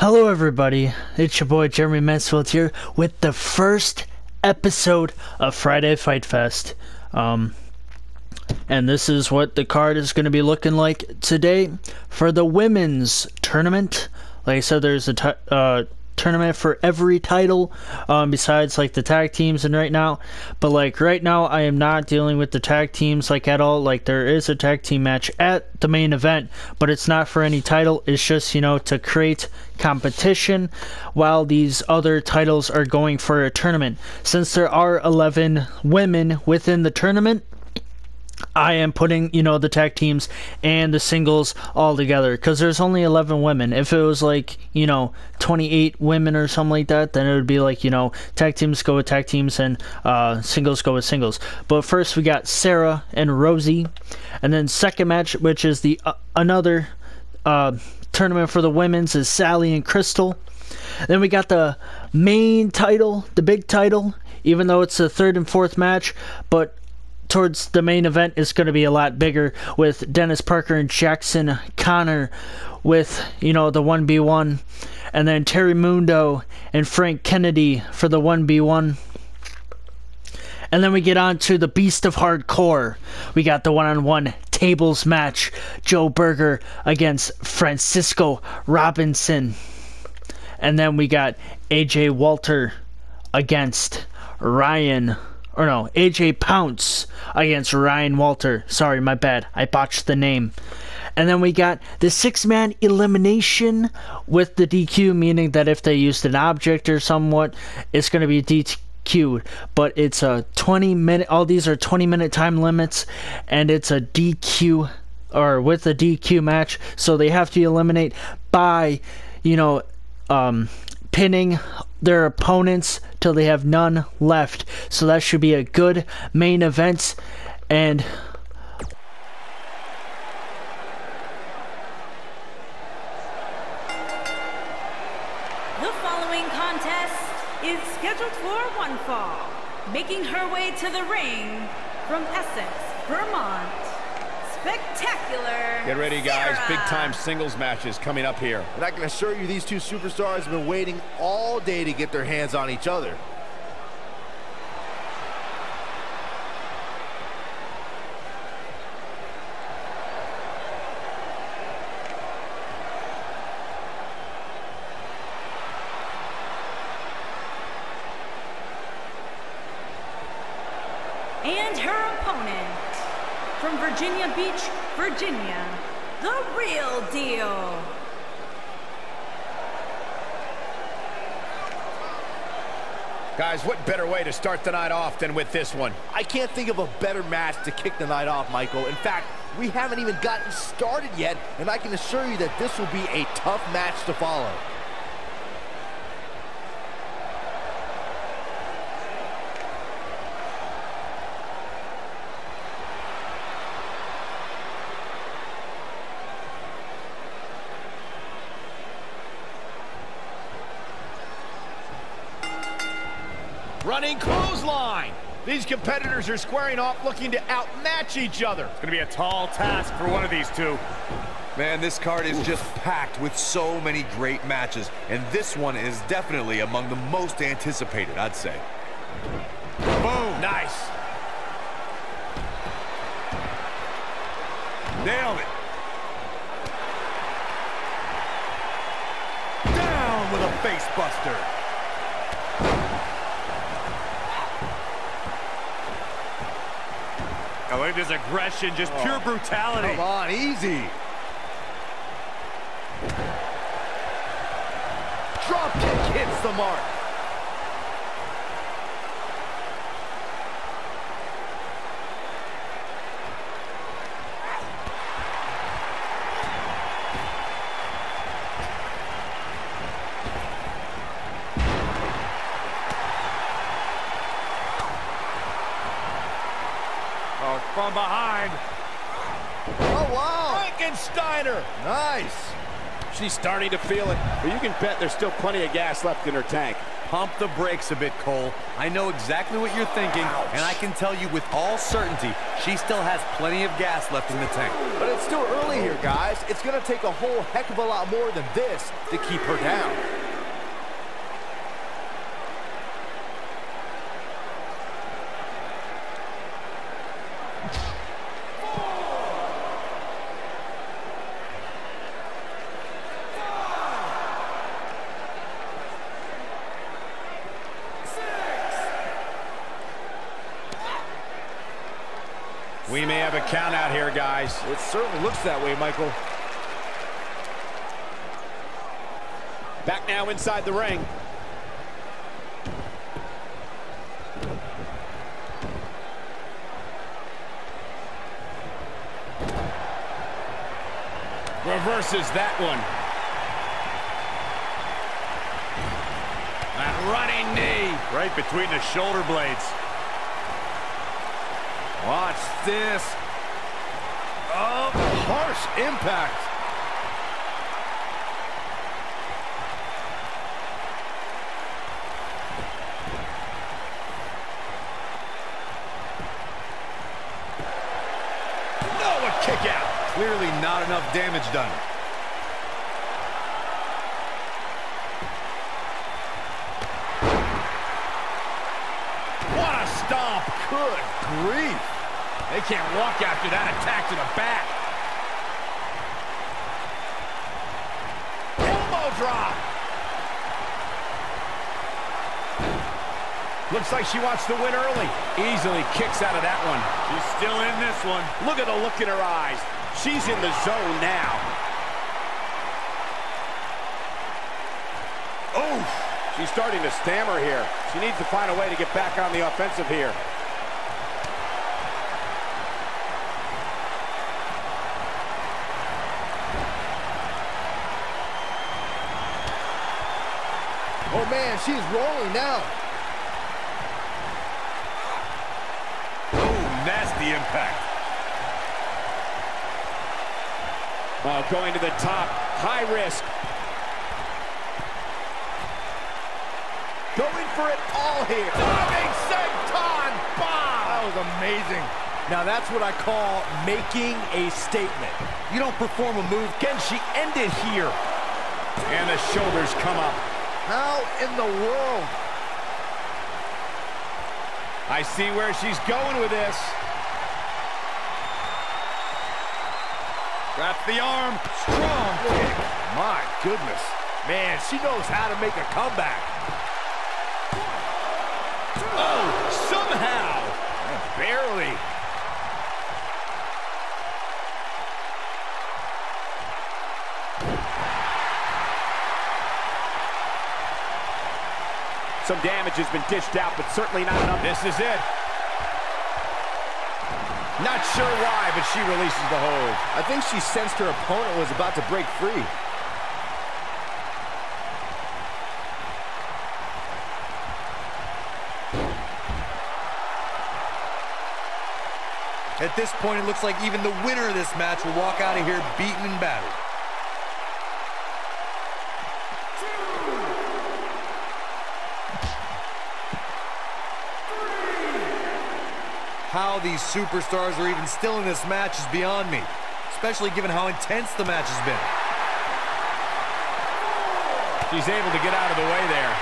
Hello everybody, it's your boy Jeremy Mansfield here with the first episode of Friday Fight Fest. And this is what the card is going to be looking like today for the women's tournament. Like I said, there's a tournament for every title besides like the tag teams and right now. But like right now I am not dealing with the tag teams like at all. Like there is a tag team match at the main event, but it's not for any title. It's just, you know, to create competition while these other titles are going for a tournament. Since there are 11 women within the tournament, I am putting, you know, the tag teams and the singles all together because there's only 11 women. If it was like, you know, 28 women or something like that, then it would be like, you know, tag teams go with tag teams and singles go with singles. But first we got Sarah and Rosie, and then second match, which is the another tournament for the women's, is Sally and Crystal. Then we got the main title, the big title, even though it's the third and fourth match, but towards the main event is going to be a lot bigger, with Dennis Parker and Jackson Connor with, you know, the 1v1, and then Terry Mondo and Frank Kennedy for the 1v1. And then we get on to the Beast of Hardcore. We got the one-on-one tables match, Joe Berger against Francisco Robinson. And then we got AJ Walter against AJ Pounce against Ryan Walter. Sorry, my bad. I botched the name. And then we got the six-man elimination with the DQ, meaning that if they used an object or somewhat, it's going to be DQ'd. But it's a 20-minute, all these are 20-minute time limits, and it's a DQ, or with a DQ match, so they have to eliminate by, you know, pinning their opponents till they have none left. So that should be a good main event. And the following contest is scheduled for one fall, making her way to the ring from Essex, Vermont. Spectacular. Get ready, guys. Sarah. Big time singles matches coming up here. And I can assure you these two superstars have been waiting all day to get their hands on each other. And her opponent, from Virginia Beach, Virginia, the Real Deal. Guys, what better way to start the night off than with this one? I can't think of a better match to kick the night off, Michael. In fact, we haven't even gotten started yet, and I can assure you that this will be a tough match to follow. Running clothesline. These competitors are squaring off, looking to outmatch each other. It's going to be a tall task for one of these two. Man, this card is just packed with so many great matches, and this one is definitely among the most anticipated, I'd say. Boom. Nice. Nailed it. Down with a face buster. Oh, look at his aggression, just pure brutality. Come on, easy. Drop kick hits the mark. From behind. Oh, wow. Steiner. Nice. She's starting to feel it, but you can bet there's still plenty of gas left in her tank. Pump the brakes a bit, Cole. I know exactly what you're thinking, and I can tell you with all certainty, she still has plenty of gas left in the tank. But it's still early here, guys. It's gonna take a whole heck of a lot more than this to keep her down. We may have a count out here, guys. It certainly looks that way, Michael. Back now inside the ring. Reverses that one. That running knee. Right between the shoulder blades. Watch this. Oh, harsh impact. No, a kick out. Clearly not enough damage done. What a stomp. Good grief. They can't walk after that attack to the back. Elbow drop. Looks like she wants to win early. Easily kicks out of that one. She's still in this one. Look at the look in her eyes. She's in the zone now. Oh, she's starting to stammer here. She needs to find a way to get back on the offensive here. Oh, man, she's rolling now. Oh, nasty impact. Going to the top, high risk. Going for it all here. Diving senton bomb. That was amazing. Now that's what I call making a statement. You don't perform a move. Can she end it here? And the shoulders come up. How in the world? I see where she's going with this. Grabs the arm. Strong kick. My goodness. Man, she knows how to make a comeback. Oh, somehow. Barely. Some damage has been dished out, but certainly not enough. This is it. Not sure why, but she releases the hold. I think she sensed her opponent was about to break free. At this point, it looks like even the winner of this match will walk out of here beaten and battered. How these superstars are even still in this match is beyond me, especially given how intense the match has been. She's able to get out of the way there.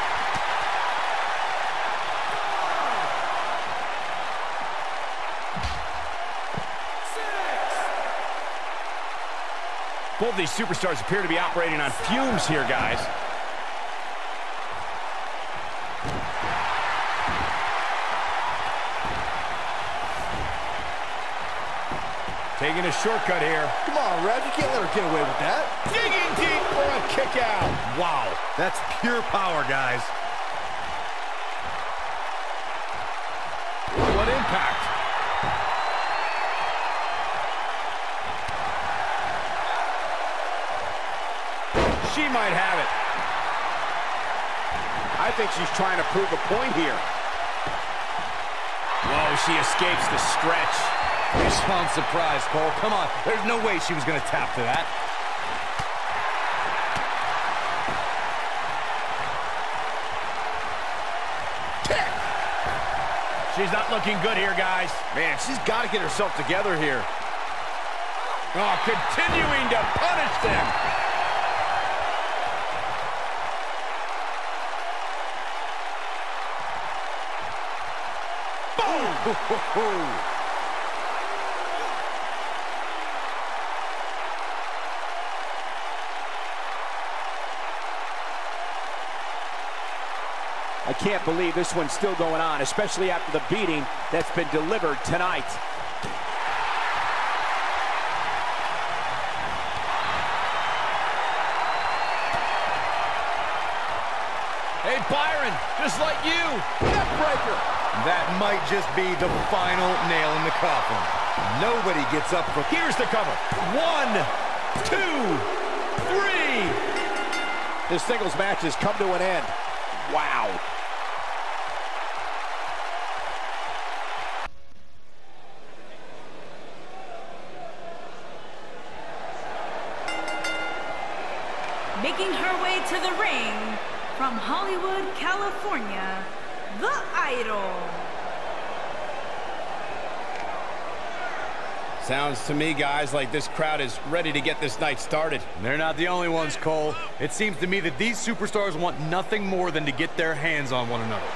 Six. Both these superstars appear to be operating on fumes here, guys. Taking a shortcut here. Come on, Red. You can't let her get away with that. Digging deep for a kick out. Wow. That's pure power, guys. What impact. She might have it. I think she's trying to prove a point here. Whoa, she escapes the stretch. Response surprise, Cole. Come on. There's no way she was going to tap to that. kick. She's not looking good here, guys. Man, she's got to get herself together here. Oh, continuing to punish them. Boom! I can't believe this one's still going on, especially after the beating that's been delivered tonight. Hey, Byron, just like you, neck breaker. That might just be the final nail in the coffin. Nobody gets up from... Here's the cover. 1, 2, 3. This singles match has come to an end. Wow. Making her way to the ring, from Hollywood, California, the Idol. Sounds to me, guys, like this crowd is ready to get this night started. And they're not the only ones, Cole. It seems to me that these superstars want nothing more than to get their hands on one another.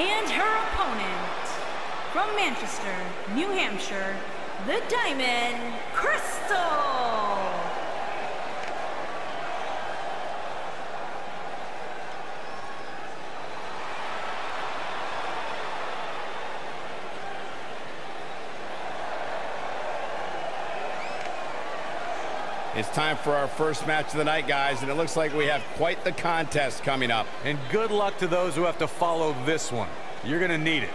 And her opponent, from Manchester, New Hampshire, the Diamond, Crystal. It's time for our first match of the night, guys, and it looks like we have quite the contest coming up. And good luck to those who have to follow this one. You're going to need it.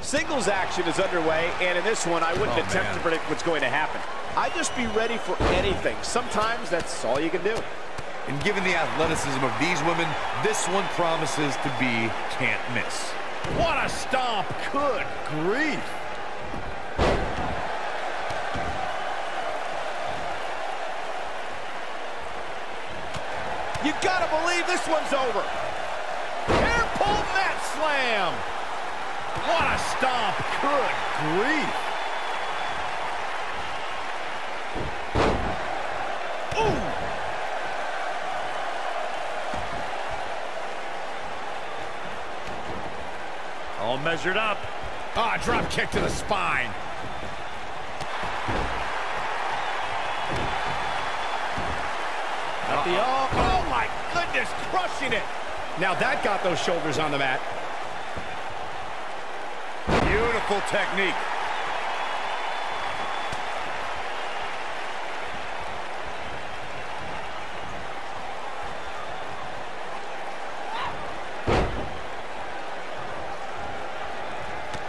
Singles action is underway, and in this one, I wouldn't attempt to predict what's going to happen. I'd just be ready for anything. Sometimes that's all you can do. And given the athleticism of these women, this one promises to be can't miss. What a stomp. Good grief. You've got to believe this one's over. Air pull mat slam. What a stomp. Good grief. Ooh. All measured up. Ah, drop kick to the spine. At the elbow. Oh, my goodness, crushing it. Now that got those shoulders on the mat. Beautiful technique.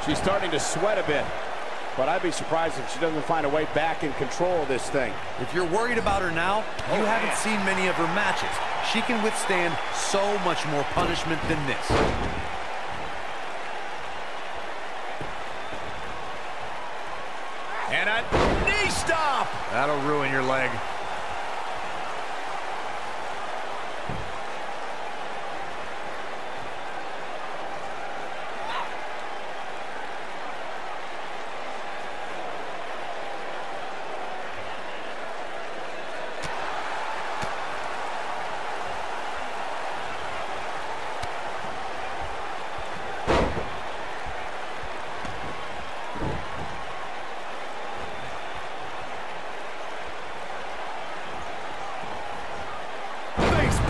She's starting to sweat a bit, but I'd be surprised if she doesn't find a way back in control of this thing. If you're worried about her now, you haven't seen many of her matches. She can withstand so much more punishment than this. And a knee stop! That'll ruin your leg.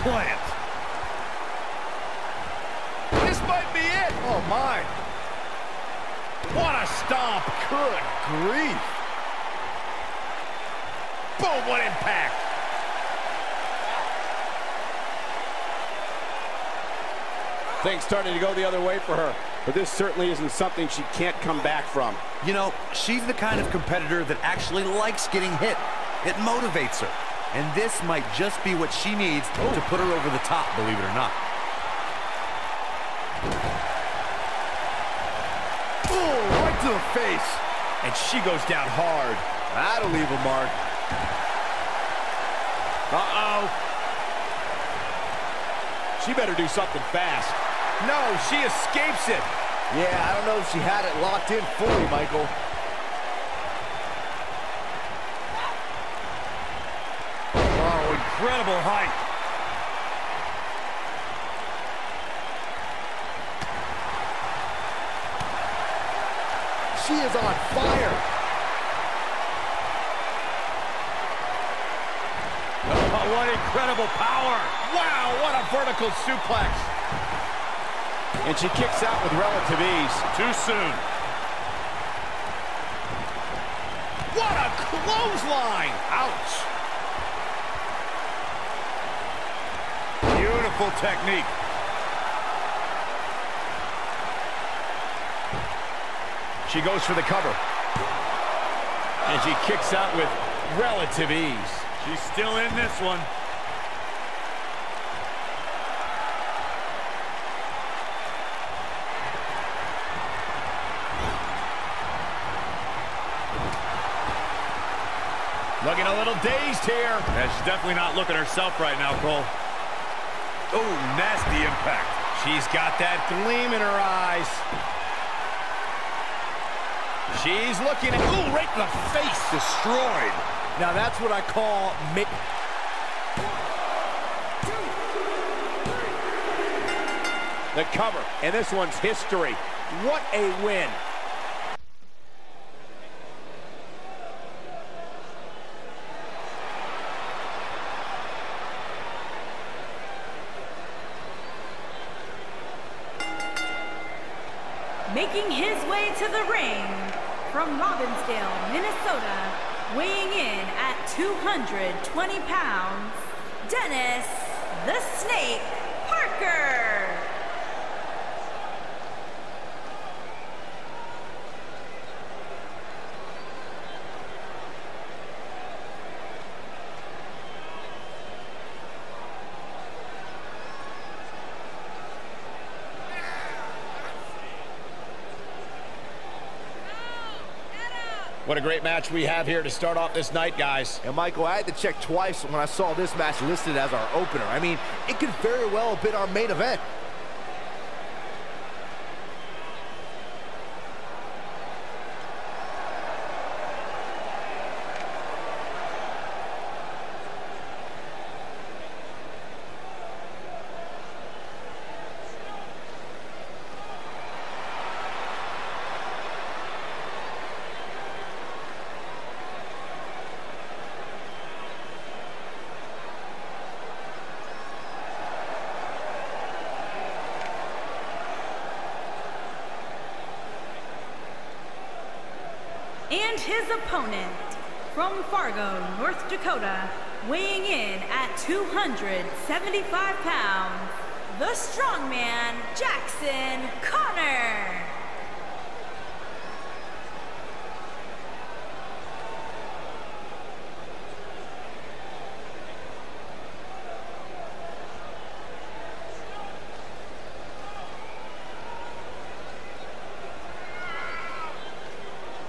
Plant. This might be it. Oh, my. What a stomp. Good grief. Boom, what impact. Things starting to go the other way for her. But this certainly isn't something she can't come back from. You know, she's the kind of competitor that actually likes getting hit. It motivates her. And this might just be what she needs to put her over the top, believe it or not. Boom, right to the face. And she goes down hard. That'll leave a mark. Uh-oh. She better do something fast. No, she escapes it. Yeah, I don't know if she had it locked in fully, Michael. Oh, incredible height. She is on fire. Oh, what incredible power. Wow, what a vertical suplex. And she kicks out with relative ease. Too soon. What a clothesline! Ouch. Beautiful technique. She goes for the cover. And she kicks out with relative ease. She's still in this one. Looking a little dazed here. Yeah, she's definitely not looking herself right now, Cole. Oh, nasty impact. She's got that gleam in her eyes. She's looking at... Ooh, right in the face. Destroyed. Now that's what I call... The cover. And this one's history. What a win. Making his way to the ring from Robbinsdale, Minnesota, weighing in at 220 pounds, Dennis the Snake Parker. What a great match we have here to start off this night, guys. And Michael, I had to check twice when I saw this match listed as our opener. I mean, it could very well have been our main event. And his opponent from Fargo, North Dakota, weighing in at 275 pounds, the strongman, Jackson Connor.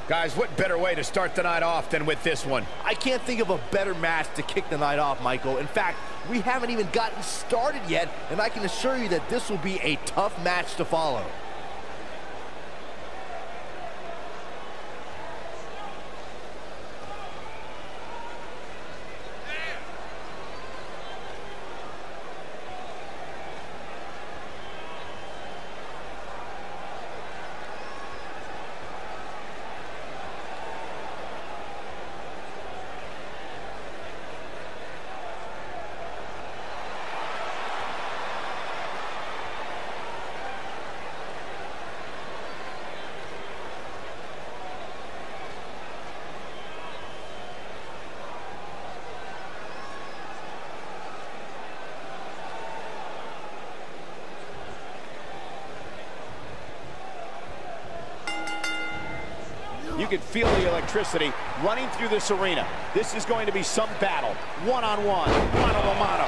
Guys, what better way to start the night off than with this one? I can't think of a better match to kick the night off, Michael. In fact, we haven't even gotten started yet, and I can assure you that this will be a tough match to follow. You can feel the electricity running through this arena. This is going to be some battle. One-on-one, mano-a-mano.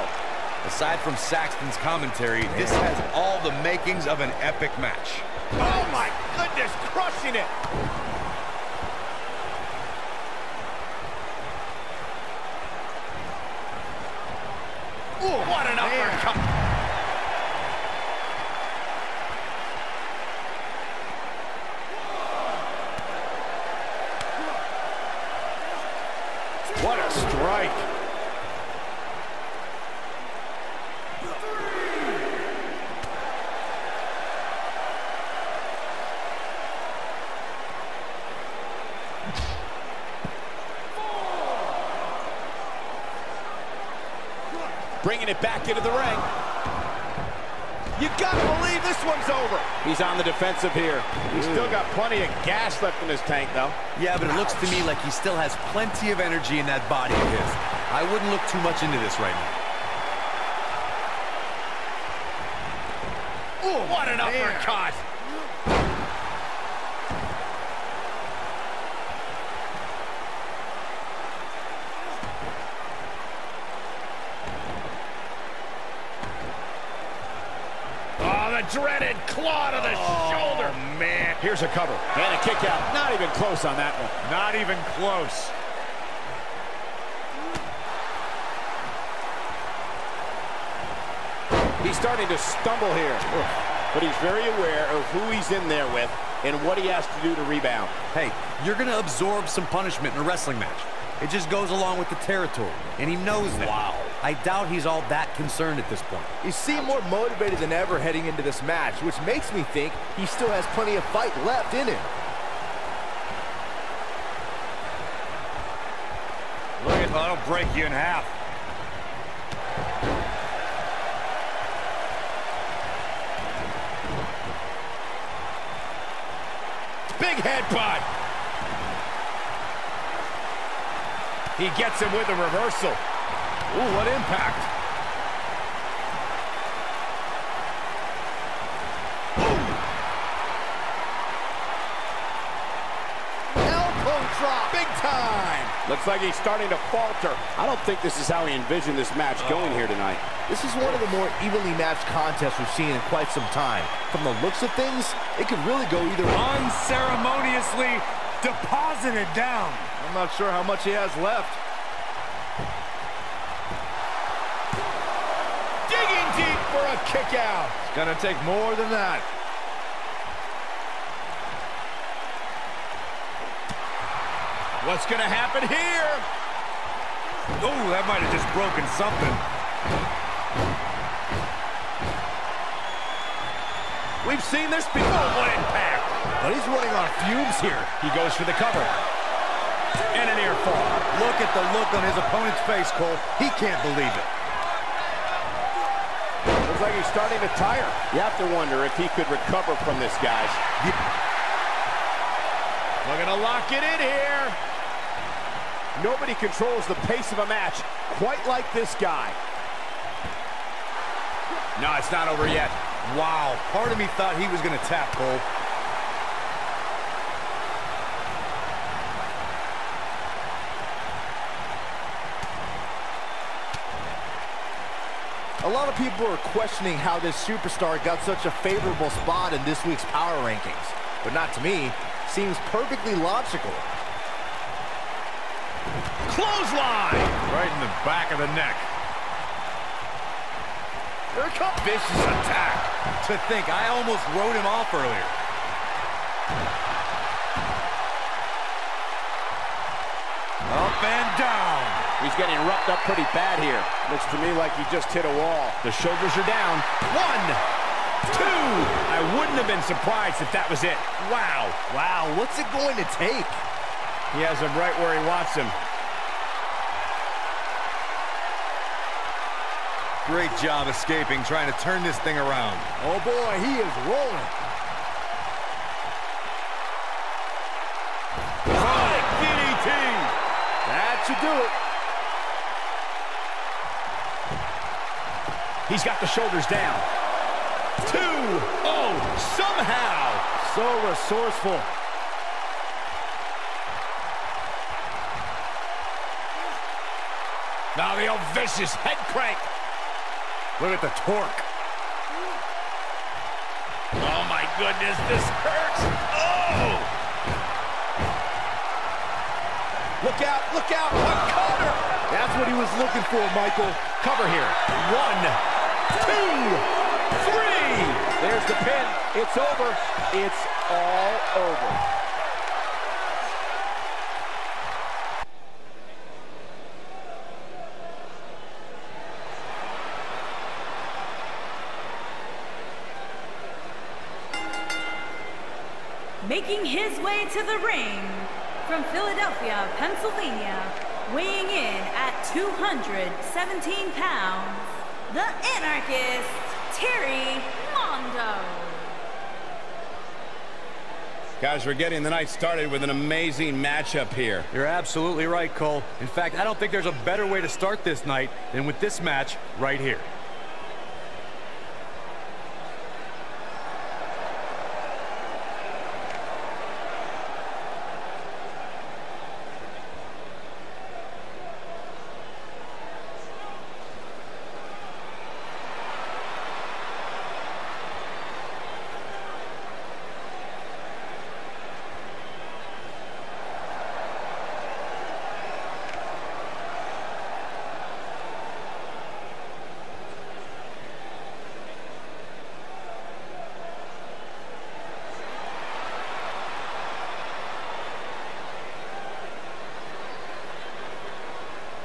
Aside from Saxton's commentary, this has all the makings of an epic match. Oh my goodness, crushing it! Ooh, what an uppercut! What a strike! Bringing it back into the ring. You gotta believe this one's over. He's on the defensive here. He's still got plenty of gas left in his tank, though. Yeah, but it looks to me like he still has plenty of energy in that body of his. I wouldn't look too much into this right now. Ooh, what an uppercut! Dreaded claw to the shoulder. Man. Here's a cover. And a kick out. Not even close on that one. Not even close. He's starting to stumble here. But he's very aware of who he's in there with and what he has to do to rebound. Hey, you're going to absorb some punishment in a wrestling match. It just goes along with the territory. And he knows that. Wow. I doubt he's all that concerned at this point. He seemed more motivated than ever heading into this match, which makes me think he still has plenty of fight left in him. Look at that, that'll break you in half. Big headbutt. He gets him with a reversal. Ooh, what impact. Boom. Elbow drop, big time. Looks like he's starting to falter. I don't think this is how he envisioned this match going here tonight. This is one of the more evenly matched contests we've seen in quite some time. From the looks of things, it could really go either way. Unceremoniously deposited down. I'm not sure how much he has left. For a kick out. It's gonna take more than that. What's gonna happen here? Oh, that might have just broken something. We've seen this before. What impact. But he's running on fumes here. He goes for the cover. And an ear fall. Look at the look on his opponent's face, Cole. He can't believe it. Looks like he's starting to tire. You have to wonder if he could recover from this, guys. We're gonna lock it in here. Nobody controls the pace of a match quite like this guy. No, it's not over yet. Wow, part of me thought he was gonna tap, Cole. A lot of people are questioning how this superstar got such a favorable spot in this week's power rankings. But not to me, seems perfectly logical. Clothesline! Right in the back of the neck. Here it comes. Vicious attack. To think, I almost wrote him off earlier. Up and down. He's getting roughed up pretty bad here. Looks to me like he just hit a wall. The shoulders are down. 1, 2. I wouldn't have been surprised if that was it. Wow. Wow, what's it going to take? He has him right where he wants him. Great job escaping, trying to turn this thing around. Oh boy, he is rolling. Sonic DDT. That should do it. He's got the shoulders down. 2. Oh, somehow. So resourceful. Now the old vicious head crank. Look at the torque. Oh my goodness, this hurts. Oh! Look out, a cover! That's what he was looking for, Michael. Cover here. 1, 2, 3! There's the pin. It's over. It's all over. Making his way to the ring from Philadelphia, Pennsylvania, weighing in at 217 pounds, the anarchist, Terry Mondo. Guys, we're getting the night started with an amazing matchup here. You're absolutely right, Cole. In fact, I don't think there's a better way to start this night than with this match right here.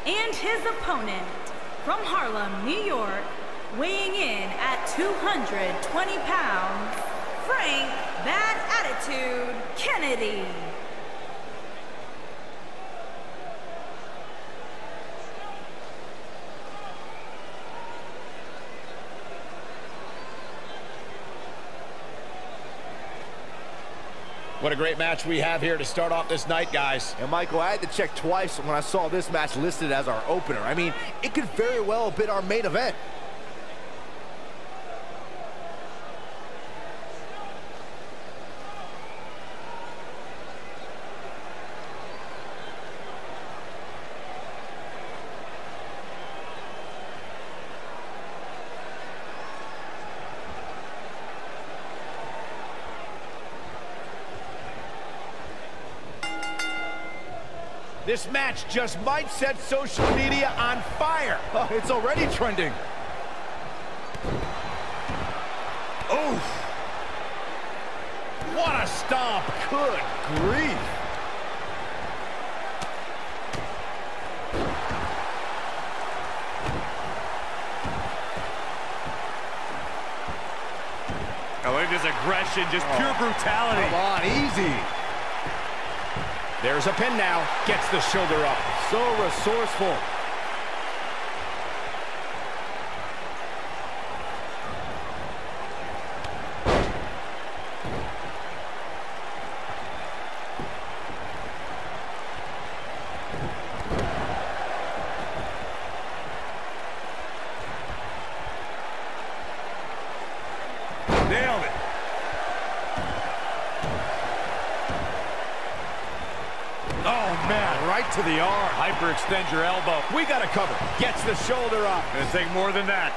And his opponent, from Harlem, New York, weighing in at 220 pounds, Frank "Bad Attitude" Kennedy. What a great match we have here to start off this night, guys. And Michael, I had to check twice when I saw this match listed as our opener. I mean, it could very well have been our main event. This match just might set social media on fire. Oh, it's already trending. Oof. What a stomp. Good grief. I like his aggression, just pure brutality. Come on, easy. There's a pin now. Gets the shoulder up. So resourceful. To the arm. Hyperextend your elbow. We got to cover. Gets the shoulder up. Going to take more than that.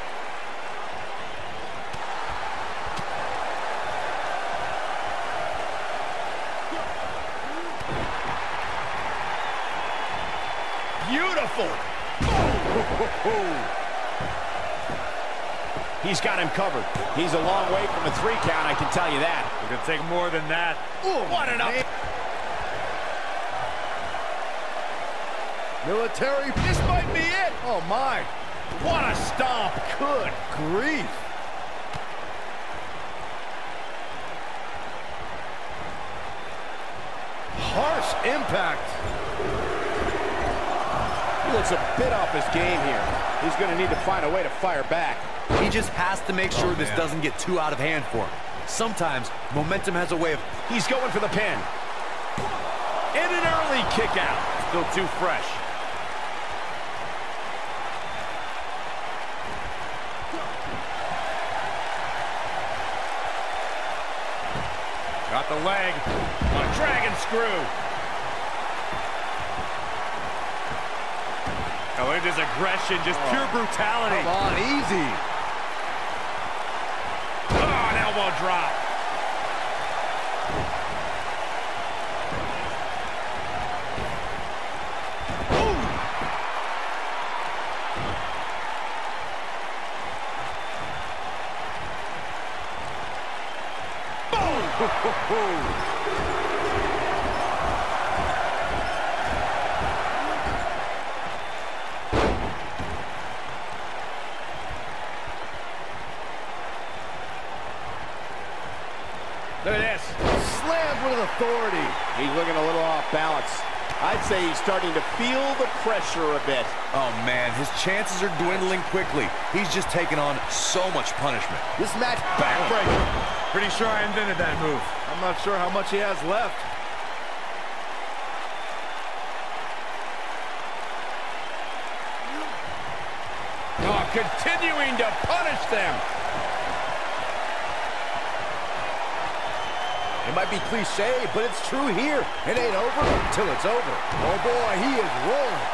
Beautiful. Oh. He's got him covered. He's a long way from a 3 count, I can tell you that. We're going to take more than that. Ooh, what an up. Military, this might be it. Oh, my. What a stomp. Good grief. Harsh impact. He looks a bit off his game here. He's going to need to find a way to fire back. He just has to make sure this doesn't get too out of hand for him. Sometimes momentum has a way of... He's going for the pin. And an early kick out. Still too fresh. Got the leg. A dragon screw. Oh, look at his aggression, just pure brutality. Come on, easy. Oh, an elbow drop. Boom! Look at this. Slammed with authority. He's looking a little off balance. I'd say he's starting to feel the pressure a bit. Oh, man, his chances are dwindling quickly. He's just taking on so much punishment. This match backbreaker. Pretty sure I invented that move. I'm not sure how much he has left. Oh, continuing to punish them. It might be cliche, but it's true here. It ain't over until it's over. Oh, boy, he is rolling.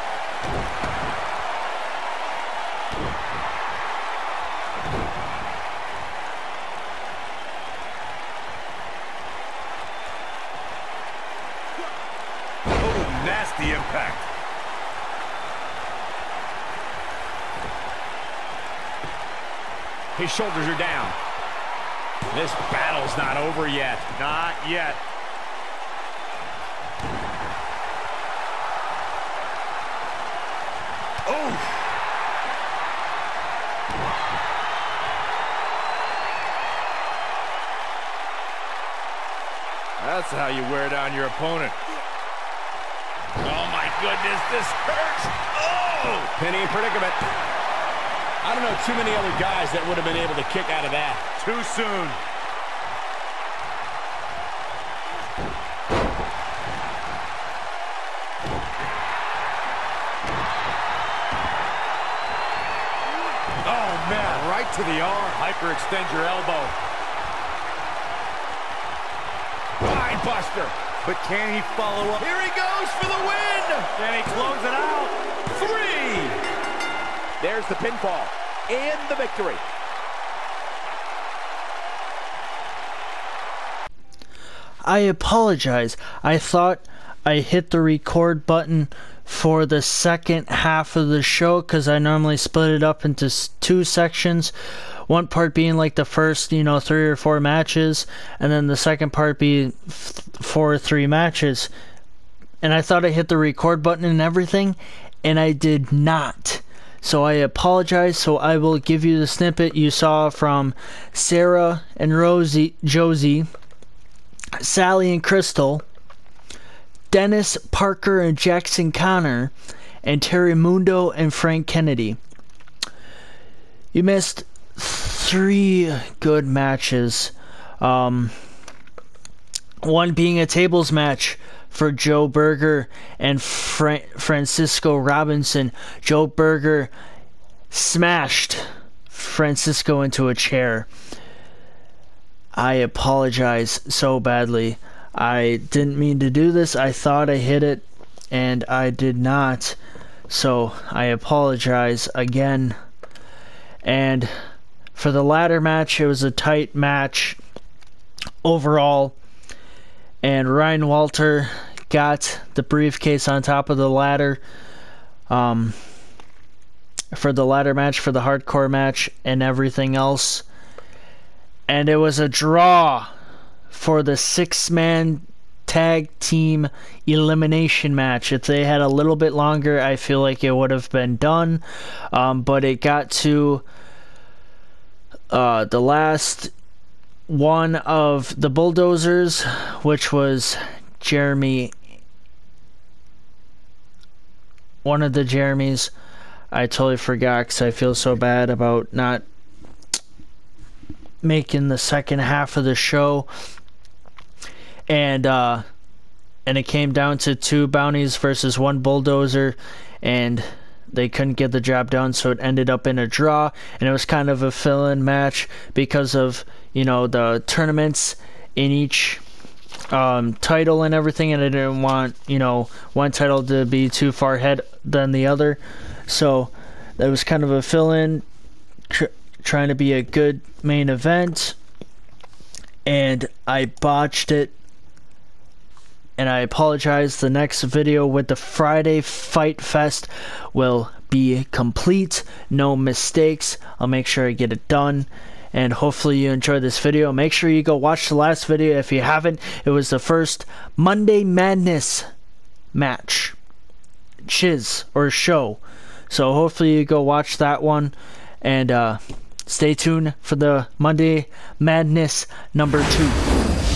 Nasty impact. His shoulders are down. This battle's not over yet. Not yet. Oh! That's how you wear down your opponent. Oh, my goodness, this hurts. Oh! Penny in predicament. I don't know too many other guys that would have been able to kick out of that. Too soon. Oh, man, right to the arm. Hyperextend your elbow. Spinebuster. But can he follow up? Here he goes for the win! Can he close it out? Three! There's the pinfall and the victory. I apologize. I thought I hit the record button for the second half of the show because I normally split it up into two sections. One part being like the first, 3 or 4 matches, and then the second part being 4 or 3 matches. And I thought I hit the record button and everything, and I did not. So I apologize. So I will give you the snippet you saw from Sarah and Josie, Sally and Crystal, Dennis Parker and Jackson Connor, and Terry Mondo and Frank Kennedy. You missed 3 good matches, one being a tables match for Joe Berger and Francisco Robinson. Joe Berger smashed Francisco into a chair. I apologize so badly. I didn't mean to do this. I thought I hit it and I did not, so I apologize again. And for the latter match, it was a tight match overall, and Ryan Walter got the briefcase on top of the ladder for the latter match, for the hardcore match and everything else. And it was a draw for the 6-man tag team elimination match. If they had a little bit longer, I feel like it would have been done, but it got to the last one of the bulldozers, which was one of the Jeremies. I totally forgot because I feel so bad about not making the second half of the show. And it came down to 2 bounties versus 1 bulldozer, and they couldn't get the job done, so it ended up in a draw. And it was kind of a fill-in match because of, the tournaments in each title and everything, and I didn't want, one title to be too far ahead than the other. So that was kind of a fill-in, trying to be a good main event, and I botched it, and I apologize. The next video with the Friday Fight Fest will be complete, no mistakes. I'll make sure I get it done, and hopefully you enjoyed this video. Make sure you go watch the last video if you haven't. It was the first Monday Madness match, show. So hopefully you go watch that one, and stay tuned for the Monday Madness number 2.